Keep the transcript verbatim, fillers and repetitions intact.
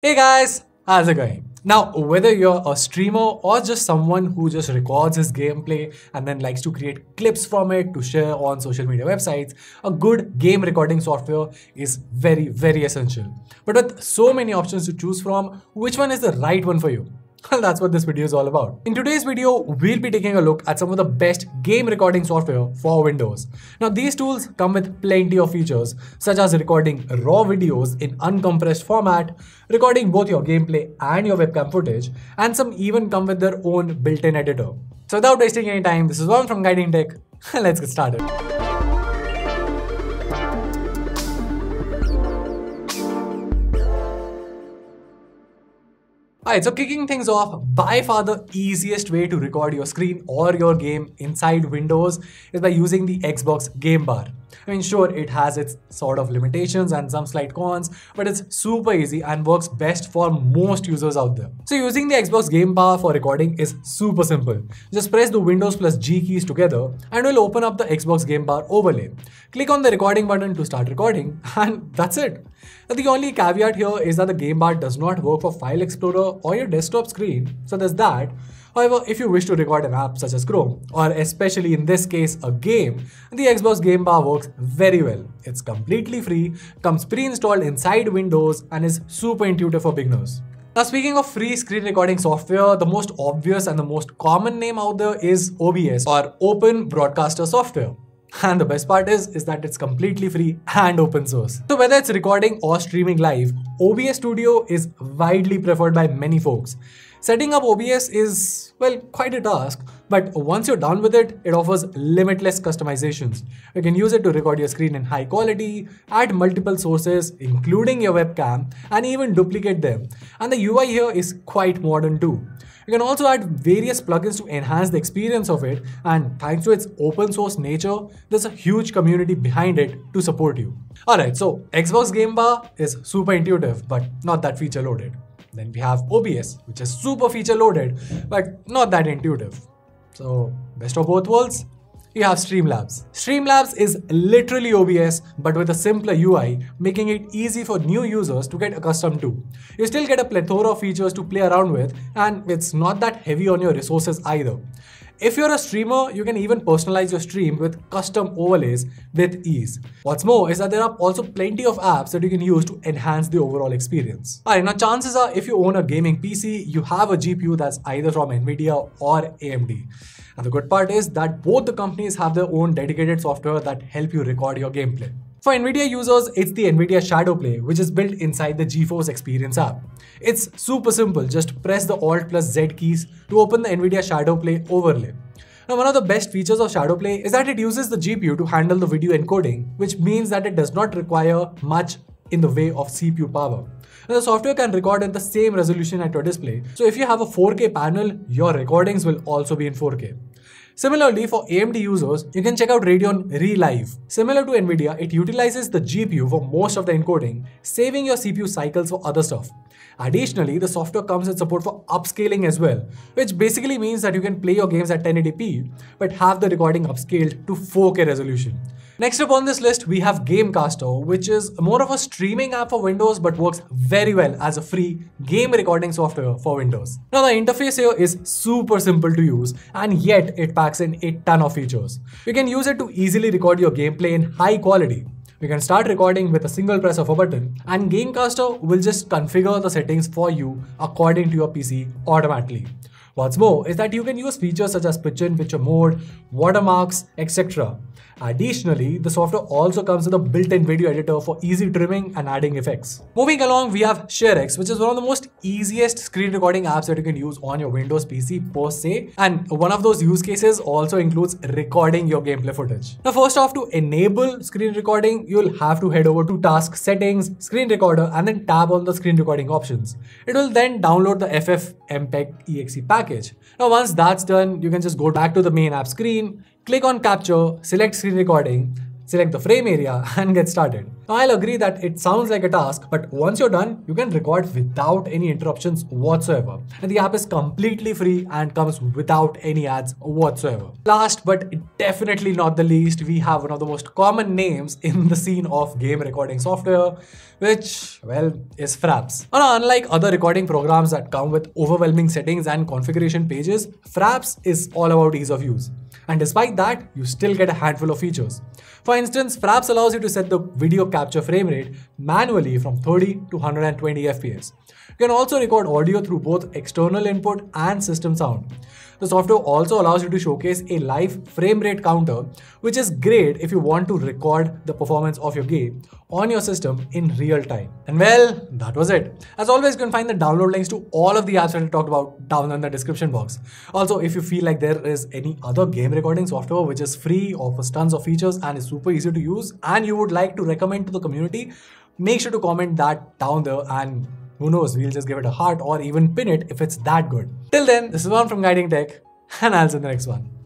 Hey guys, how's it going? Now, whether you're a streamer or just someone who just records his gameplay and then likes to create clips from it to share on social media websites, a good game recording software is very, very essential. But with so many options to choose from, which one is the right one for you? Well, that's what this video is all about. In today's video, we'll be taking a look at some of the best game recording software for Windows. Now, these tools come with plenty of features, such as recording raw videos in uncompressed format, recording both your gameplay and your webcam footage, and some even come with their own built-in editor. So without wasting any time, this is Ron from Guiding Tech. Let's get started. Alright, so kicking things off, by far the easiest way to record your screen or your game inside Windows is by using the Xbox Game Bar. I mean, sure, it has its sort of limitations and some slight cons, but it's super easy and works best for most users out there. So using the Xbox Game Bar for recording is super simple. Just press the Windows plus G keys together and it'll open up the Xbox Game Bar overlay. Click on the recording button to start recording and that's it. Now, the only caveat here is that the Game Bar does not work for File Explorer or your desktop screen, so there's that. However, if you wish to record an app such as Chrome, or especially in this case a game, the Xbox Game Bar works very well. It's completely free, comes pre-installed inside Windows, and is super intuitive for beginners. Now, speaking of free screen recording software, the most obvious and the most common name out there is O B S, or Open Broadcaster Software. And the best part is, is that it's completely free and open source. So whether it's recording or streaming live, O B S Studio is widely preferred by many folks. Setting up O B S is, well, quite a task, but once you're done with it, it offers limitless customizations. You can use it to record your screen in high quality, add multiple sources, including your webcam, and even duplicate them. And the U I here is quite modern too. You can also add various plugins to enhance the experience of it, and thanks to its open source nature, there's a huge community behind it to support you. Alright, so Xbox Game Bar is super intuitive, but not that feature loaded. Then we have O B S, which is super feature loaded, but not that intuitive. So best of both worlds, you have Streamlabs. Streamlabs is literally O B S, but with a simpler U I, making it easy for new users to get accustomed to. You still get a plethora of features to play around with, and it's not that heavy on your resources either. If you're a streamer, you can even personalize your stream with custom overlays with ease. What's more is that there are also plenty of apps that you can use to enhance the overall experience. Alright, now chances are if you own a gaming P C, you have a G P U that's either from NVIDIA or A M D. And the good part is that both the companies have their own dedicated software that help you record your gameplay. For NVIDIA users, it's the NVIDIA ShadowPlay, which is built inside the GeForce Experience app. It's super simple, just press the Alt plus Z keys to open the NVIDIA ShadowPlay overlay. Now, one of the best features of ShadowPlay is that it uses the G P U to handle the video encoding, which means that it does not require much in the way of C P U power. Now, the software can record at the same resolution at your display, so if you have a four K panel, your recordings will also be in four K. Similarly, for A M D users, you can check out Radeon ReLive. Similar to NVIDIA, it utilizes the G P U for most of the encoding, saving your C P U cycles for other stuff. Additionally, the software comes with support for upscaling as well, which basically means that you can play your games at ten eighty p, but have the recording upscaled to four K resolution. Next up on this list, we have Gamecaster, which is more of a streaming app for Windows but works very well as a free game recording software for Windows. Now, the interface here is super simple to use, and yet it packs in a ton of features. You can use it to easily record your gameplay in high quality. You can start recording with a single press of a button, and Gamecaster will just configure the settings for you according to your P C automatically. What's more is that you can use features such as picture-in-picture mode, watermarks, et cetera. Additionally, the software also comes with a built-in video editor for easy trimming and adding effects. Moving along, we have ShareX, which is one of the most easiest screen recording apps that you can use on your Windows P C per se, and one of those use cases also includes recording your gameplay footage. Now, first off, to enable screen recording, you'll have to head over to Task Settings, Screen Recorder, and then tap on the Screen Recording options. It will then download the FFmpeg E X E package. Now, once that's done, you can just go back to the main app screen, click on Capture, select Screen Recording, select the frame area and get started. Now I'll agree that it sounds like a task, but once you're done, you can record without any interruptions whatsoever. And the app is completely free and comes without any ads whatsoever. Last but definitely not the least, we have one of the most common names in the scene of game recording software, which, well, is Fraps. And unlike other recording programs that come with overwhelming settings and configuration pages, Fraps is all about ease of use. And despite that, you still get a handful of features. For instance, Fraps allows you to set the video capture frame rate manually from thirty to one hundred twenty F P S. You can also record audio through both external input and system sound. The software also allows you to showcase a live frame rate counter, which is great if you want to record the performance of your game on your system in real time. And well, that was it. As always, you can find the download links to all of the apps that I talked about down in the description box. Also, if you feel like there is any other game recording software which is free, offers tons of features and is super easy to use, and you would like to recommend to the community, make sure to comment that down there, and who knows, we'll just give it a heart or even pin it if it's that good. Till then, this is Ron from Guiding Tech, and I'll see you in the next one.